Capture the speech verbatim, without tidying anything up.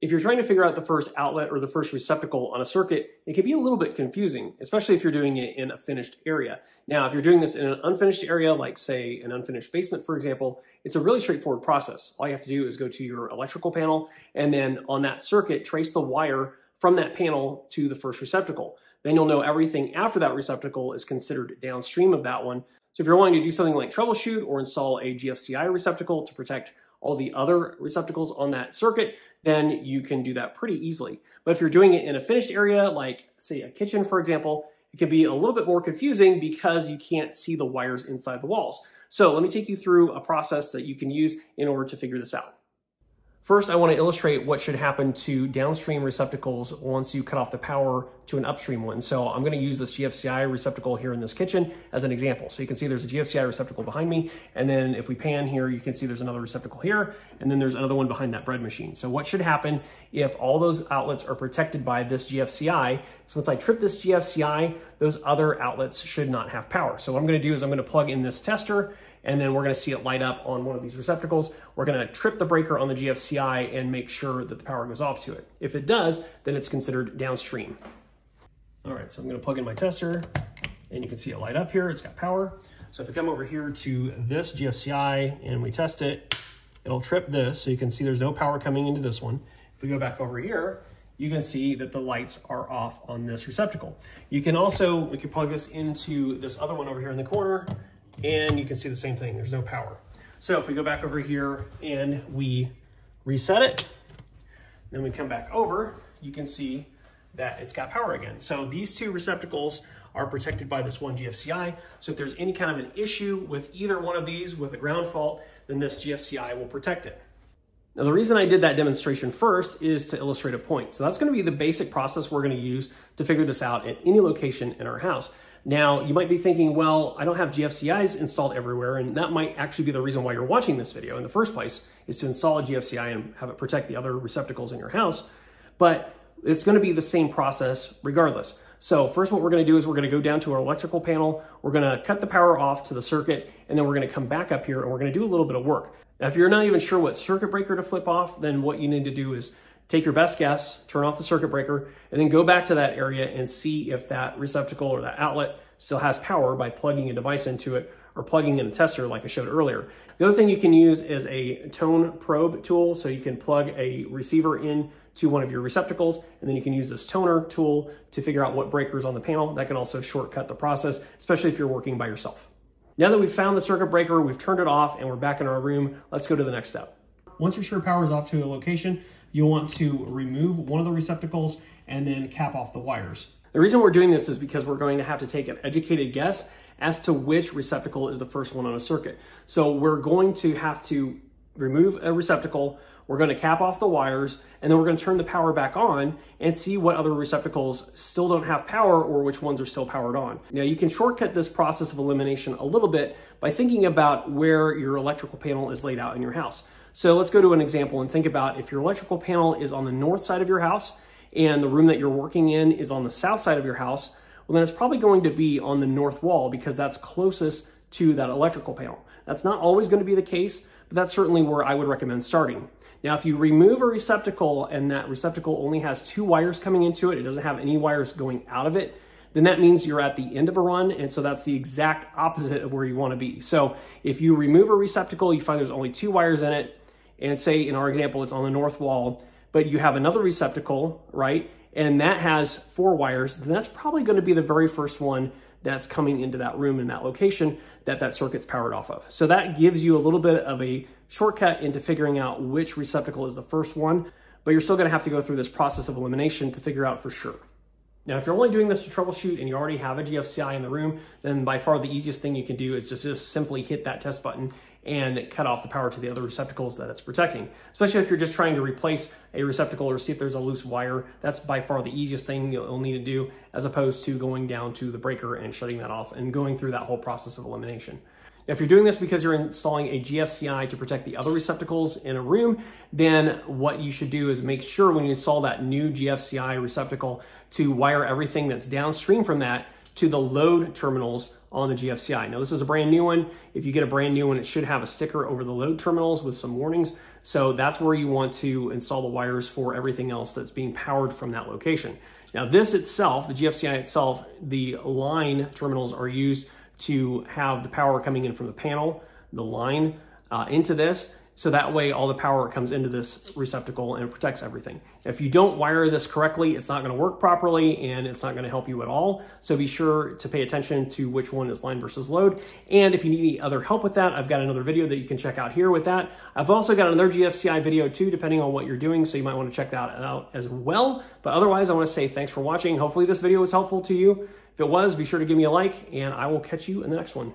If you're trying to figure out the first outlet or the first receptacle on a circuit, it can be a little bit confusing, especially if you're doing it in a finished area. Now, if you're doing this in an unfinished area, like say an unfinished basement, for example, it's a really straightforward process. All you have to do is go to your electrical panel and then on that circuit, trace the wire from that panel to the first receptacle. Then you'll know everything after that receptacle is considered downstream of that one. So if you're wanting to do something like troubleshoot or install a G F C I receptacle to protect all the other receptacles on that circuit, then you can do that pretty easily. But if you're doing it in a finished area, like say a kitchen, for example, it can be a little bit more confusing because you can't see the wires inside the walls. So let me take you through a process that you can use in order to figure this out. First, I want to illustrate what should happen to downstream receptacles once you cut off the power to an upstream one. So I'm going to use this G F C I receptacle here in this kitchen as an example. So you can see there's a G F C I receptacle behind me. And then if we pan here, you can see there's another receptacle here. And then there's another one behind that bread machine. So what should happen if all those outlets are protected by this G F C I? Since I tripped this G F C I, those other outlets should not have power. So what I'm going to do is I'm going to plug in this tester, and then we're going to see it light up on one of these receptacles. We're going to trip the breaker on the G F C I and make sure that the power goes off to it. If it does, then it's considered downstream. All right, so I'm going to plug in my tester, and you can see it light up here. It's got power. So if we come over here to this G F C I and we test it, it'll trip this. So you can see there's no power coming into this one. If we go back over here, you can see that the lights are off on this receptacle. You can also, we can plug this into this other one over here in the corner, and you can see the same thing, there's no power. So if we go back over here and we reset it, then we come back over, you can see that it's got power again. So these two receptacles are protected by this one G F C I. So if there's any kind of an issue with either one of these with a ground fault, then this G F C I will protect it. Now, the reason I did that demonstration first is to illustrate a point. So that's going to be the basic process we're going to use to figure this out at any location in our house. Now, you might be thinking, well, I don't have G F C Is installed everywhere, and that might actually be the reason why you're watching this video in the first place, is to install a G F C I and have it protect the other receptacles in your house. But it's going to be the same process regardless. So first, what we're going to do is we're going to go down to our electrical panel, we're going to cut the power off to the circuit, and then we're going to come back up here and we're going to do a little bit of work. Now, if you're not even sure what circuit breaker to flip off, then what you need to do is take your best guess, turn off the circuit breaker, and then go back to that area and see if that receptacle or that outlet still has power by plugging a device into it or plugging in a tester like I showed earlier. The other thing you can use is a tone probe tool. So you can plug a receiver in to one of your receptacles, and then you can use this toner tool to figure out what breaker is on the panel. That can also shortcut the process, especially if you're working by yourself. Now that we've found the circuit breaker, we've turned it off, and we're back in our room, let's go to the next step. Once you're sure power is off to a location, you'll want to remove one of the receptacles and then cap off the wires. The reason we're doing this is because we're going to have to take an educated guess as to which receptacle is the first one on a circuit. So we're going to have to remove a receptacle, we're going to cap off the wires, and then we're going to turn the power back on and see what other receptacles still don't have power or which ones are still powered on. Now, you can shortcut this process of elimination a little bit by thinking about where your electrical panel is laid out in your house. So let's go to an example and think about if your electrical panel is on the north side of your house and the room that you're working in is on the south side of your house, well, then it's probably going to be on the north wall because that's closest to that electrical panel. That's not always going to be the case, but that's certainly where I would recommend starting. Now, if you remove a receptacle and that receptacle only has two wires coming into it, it doesn't have any wires going out of it, then that means you're at the end of a run, and so that's the exact opposite of where you want to be. So if you remove a receptacle, you find there's only two wires in it, and say in our example, it's on the north wall, but you have another receptacle, right? And that has four wires, then that's probably going to be the very first one that's coming into that room in that location that that circuit's powered off of. So that gives you a little bit of a shortcut into figuring out which receptacle is the first one, but you're still going to have to go through this process of elimination to figure out for sure. Now, if you're only doing this to troubleshoot and you already have a G F C I in the room, then by far the easiest thing you can do is just, just simply hit that test button and cut off the power to the other receptacles that it's protecting. Especially if you're just trying to replace a receptacle or see if there's a loose wire, that's by far the easiest thing you'll need to do as opposed to going down to the breaker and shutting that off and going through that whole process of elimination. Now, if you're doing this because you're installing a G F C I to protect the other receptacles in a room, then what you should do is make sure when you install that new G F C I receptacle to wire everything that's downstream from that to the load terminals on the G F C I. Now, this is a brand new one. If you get a brand new one, it should have a sticker over the load terminals with some warnings So that's where you want to install the wires for everything else that's being powered from that location. Now this itself, the G F C I itself, the line terminals are used to have the power coming in from the panel, the line uh, into this. So that way all the power comes into this receptacle and it protects everything. If you don't wire this correctly, it's not gonna work properly and it's not gonna help you at all. So be sure to pay attention to which one is line versus load. And if you need any other help with that, I've got another video that you can check out here with that. I've also got another G F C I video too, depending on what you're doing. So you might wanna check that out as well. But otherwise, I wanna say thanks for watching. Hopefully this video was helpful to you. If it was, be sure to give me a like and I will catch you in the next one.